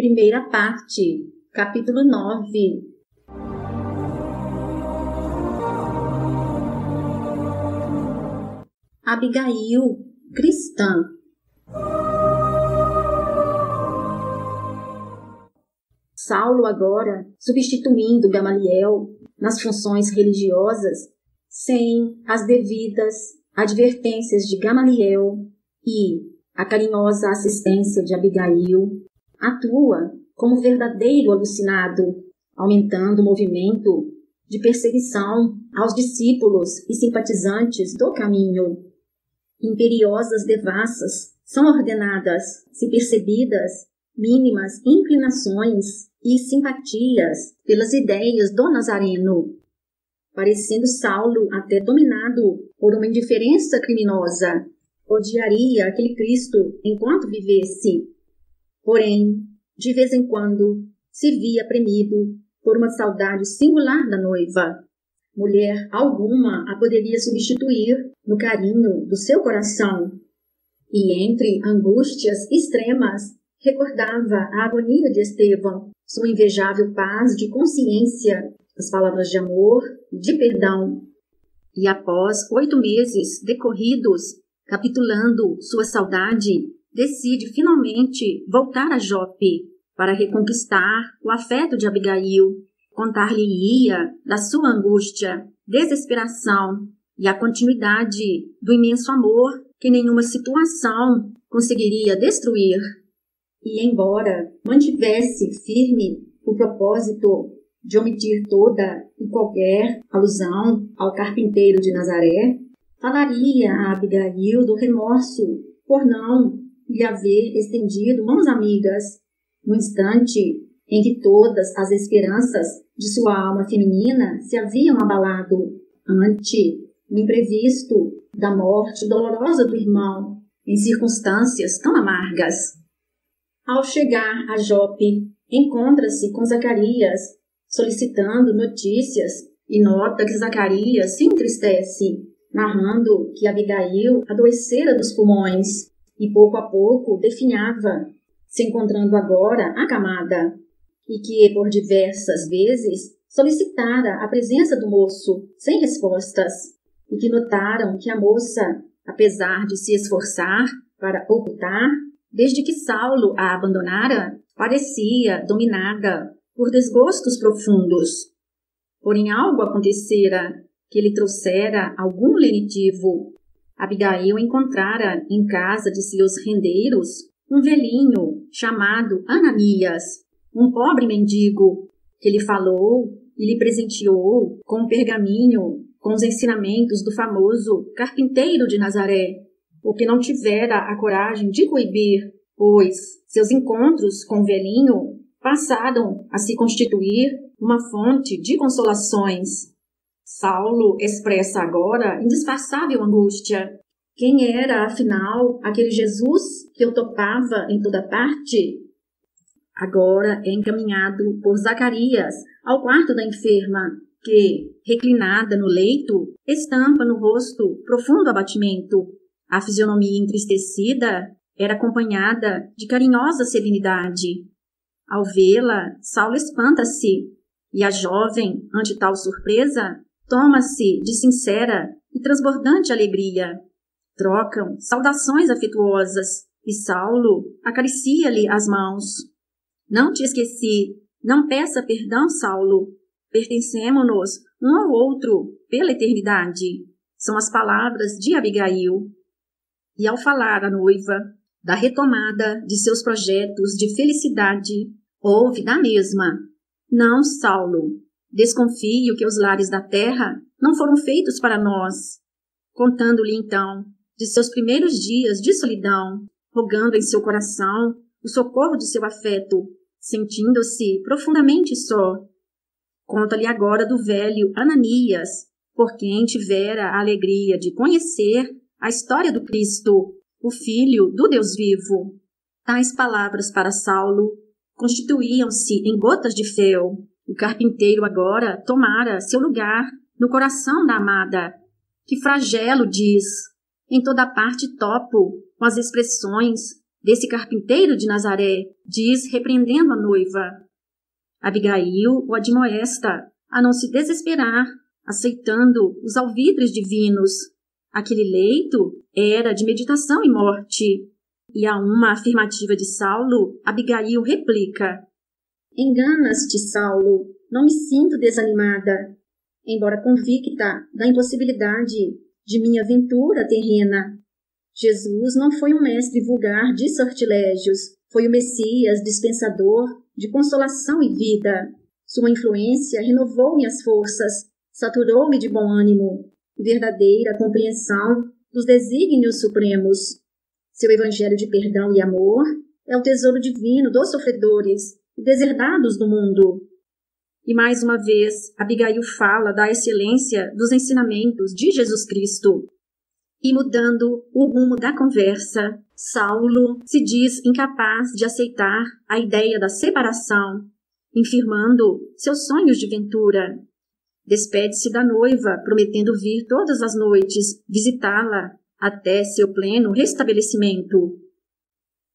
primeira parte, capítulo 9. Abigail, cristã. Saulo agora, substituindo Gamaliel nas funções religiosas, sem as devidas advertências de Gamaliel e a carinhosa assistência de Abigail, atua como verdadeiro alucinado, aumentando o movimento de perseguição aos discípulos e simpatizantes do caminho. Imperiosas devassas são ordenadas, se percebidas, mínimas inclinações e simpatias pelas ideias do Nazareno, parecendo Saulo até dominado por uma indiferença criminosa. Odiaria aquele Cristo enquanto vivesse. Porém, de vez em quando, se via premido por uma saudade singular da noiva. Mulher alguma a poderia substituir no carinho do seu coração. E entre angústias extremas, recordava a agonia de Estevão, sua invejável paz de consciência, as palavras de amor e de perdão. E após 8 meses decorridos, capitulando sua saudade, decide finalmente voltar a Jope para reconquistar o afeto de Abigail, contar-lhe-ia da sua angústia, desesperação e a continuidade do imenso amor que nenhuma situação conseguiria destruir. E embora mantivesse firme o propósito de omitir toda e qualquer alusão ao carpinteiro de Nazaré, falaria a Abigail do remorso por não lhe haver estendido mãos amigas no instante em que todas as esperanças de sua alma feminina se haviam abalado ante o imprevisto da morte dolorosa do irmão em circunstâncias tão amargas. Ao chegar a Jope, encontra-se com Zacarias, solicitando notícias, e nota que Zacarias se entristece, narrando que Abigail adoecera dos pulmões e pouco a pouco definhava, se encontrando agora acamada, e que por diversas vezes solicitara a presença do moço sem respostas, e que notaram que a moça, apesar de se esforçar para ocultar, desde que Saulo a abandonara, parecia dominada por desgostos profundos. Porém algo acontecera que lhe trouxera algum lenitivo. Abigail encontrara em casa de seus rendeiros um velhinho chamado Ananias, um pobre mendigo, que lhe falou e lhe presenteou com um pergaminho com os ensinamentos do famoso carpinteiro de Nazaré, o que não tivera a coragem de coibir, pois seus encontros com o velhinho passaram a se constituir uma fonte de consolações. Saulo expressa agora indisfarçável angústia. Quem era, afinal, aquele Jesus que eu topava em toda parte? Agora é encaminhado por Zacarias ao quarto da enferma, que, reclinada no leito, estampa no rosto profundo abatimento. A fisionomia entristecida era acompanhada de carinhosa serenidade. Ao vê-la, Saulo espanta-se, e a jovem, ante tal surpresa, toma-se de sincera e transbordante alegria. Trocam saudações afetuosas, e Saulo acaricia-lhe as mãos. Não te esqueci, não peça perdão, Saulo. Pertencemo-nos um ao outro pela eternidade. São as palavras de Abigail. E ao falar à noiva da retomada de seus projetos de felicidade, ouve da mesma: não, Saulo, desconfio que os lares da terra não foram feitos para nós. Contando-lhe então de seus primeiros dias de solidão, rogando em seu coração o socorro de seu afeto, sentindo-se profundamente só. Conta-lhe agora do velho Ananias, por quem tivera a alegria de conhecer a história do Cristo, o Filho do Deus vivo. Tais palavras para Saulo constituíam-se em gotas de fel. O carpinteiro agora tomara seu lugar no coração da amada. Que flagelo, diz, em toda parte topo com as expressões desse carpinteiro de Nazaré, diz, repreendendo a noiva. Abigail o admoesta a não se desesperar, aceitando os alvitres divinos. Aquele leito era de meditação e morte. E a uma afirmativa de Saulo, Abigail replica: enganas-te, Saulo, não me sinto desanimada, embora convicta da impossibilidade de minha aventura terrena. Jesus não foi um mestre vulgar de sortilégios, foi o Messias dispensador de consolação e vida. Sua influência renovou minhas forças, saturou-me de bom ânimo, verdadeira compreensão dos desígnios supremos. Seu evangelho de perdão e amor é o tesouro divino dos sofredores e deserdados do mundo. E mais uma vez, Abigail fala da excelência dos ensinamentos de Jesus Cristo. E mudando o rumo da conversa, Saulo se diz incapaz de aceitar a ideia da separação, infirmando seus sonhos de ventura. Despede-se da noiva, prometendo vir todas as noites visitá-la até seu pleno restabelecimento.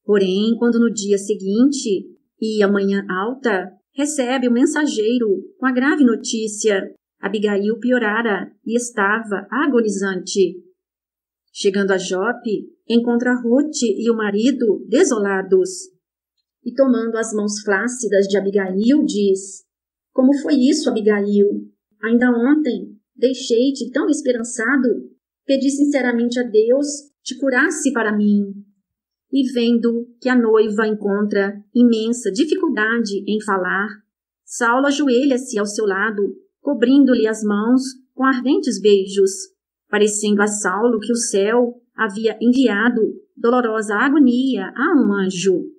Porém, quando no dia seguinte e a manhã alta, recebe o mensageiro com a grave notícia: Abigail piorara e estava agonizante. Chegando a Jope, encontra Ruth e o marido desolados. E tomando as mãos flácidas de Abigail, diz: como foi isso, Abigail? Ainda ontem deixei-te tão esperançado, pedi sinceramente a Deus te curasse para mim. E vendo que a noiva encontra imensa dificuldade em falar, Saulo ajoelha-se ao seu lado, cobrindo-lhe as mãos com ardentes beijos, parecendo a Saulo que o céu havia enviado dolorosa agonia a um anjo.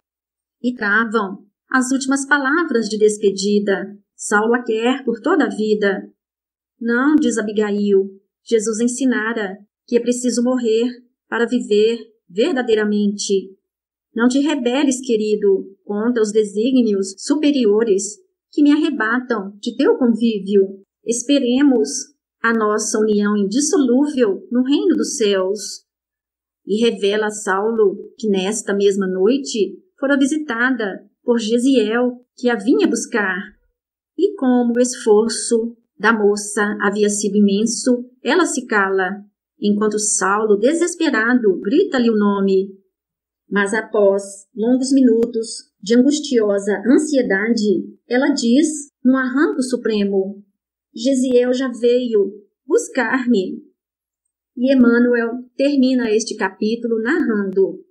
E travam as últimas palavras de despedida. Saulo a quer por toda a vida. Não, diz Abigail, Jesus ensinara que é preciso morrer para viver verdadeiramente. Não te rebeles, querido, contra os desígnios superiores que me arrebatam de teu convívio. Esperemos a nossa união indissolúvel no reino dos céus. E revela a Saulo que nesta mesma noite fora visitada por Jeziel, que a vinha buscar. E como o esforço da moça havia sido imenso, ela se cala, enquanto Saulo, desesperado, grita-lhe o nome. Mas após longos minutos de angustiosa ansiedade, ela diz, num arranco supremo: Jeziel já veio buscar-me. E Emmanuel termina este capítulo narrando: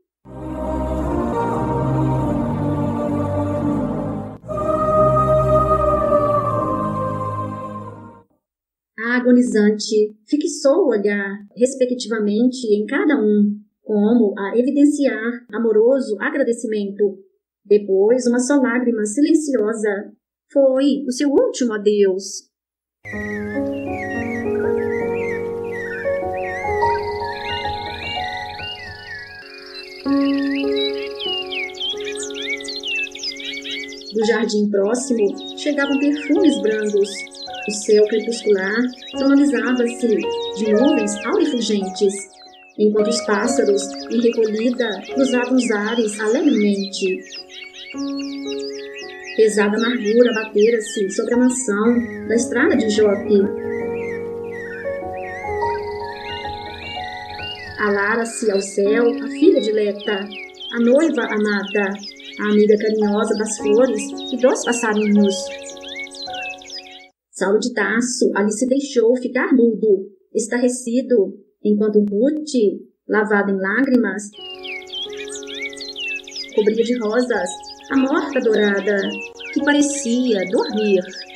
a agonizante fixou o olhar, respectivamente, em cada um, como a evidenciar amoroso agradecimento. Depois, uma só lágrima silenciosa foi o seu último adeus. Do jardim próximo chegavam perfumes brandos. O céu crepuscular tonalizava-se de nuvens aurifugentes, enquanto os pássaros, em recolhida, cruzavam os ares alegremente. Pesada amargura abatera-se sobre a mansão da estrada de Jope. Alara-se ao céu a filha de Leta, a noiva amada, a amiga carinhosa das flores e dos passarinhos. Saulo de Tarso ali se deixou ficar mudo, estarrecido, enquanto Ruth, lavada em lágrimas, cobria de rosas a morta dourada, que parecia dormir.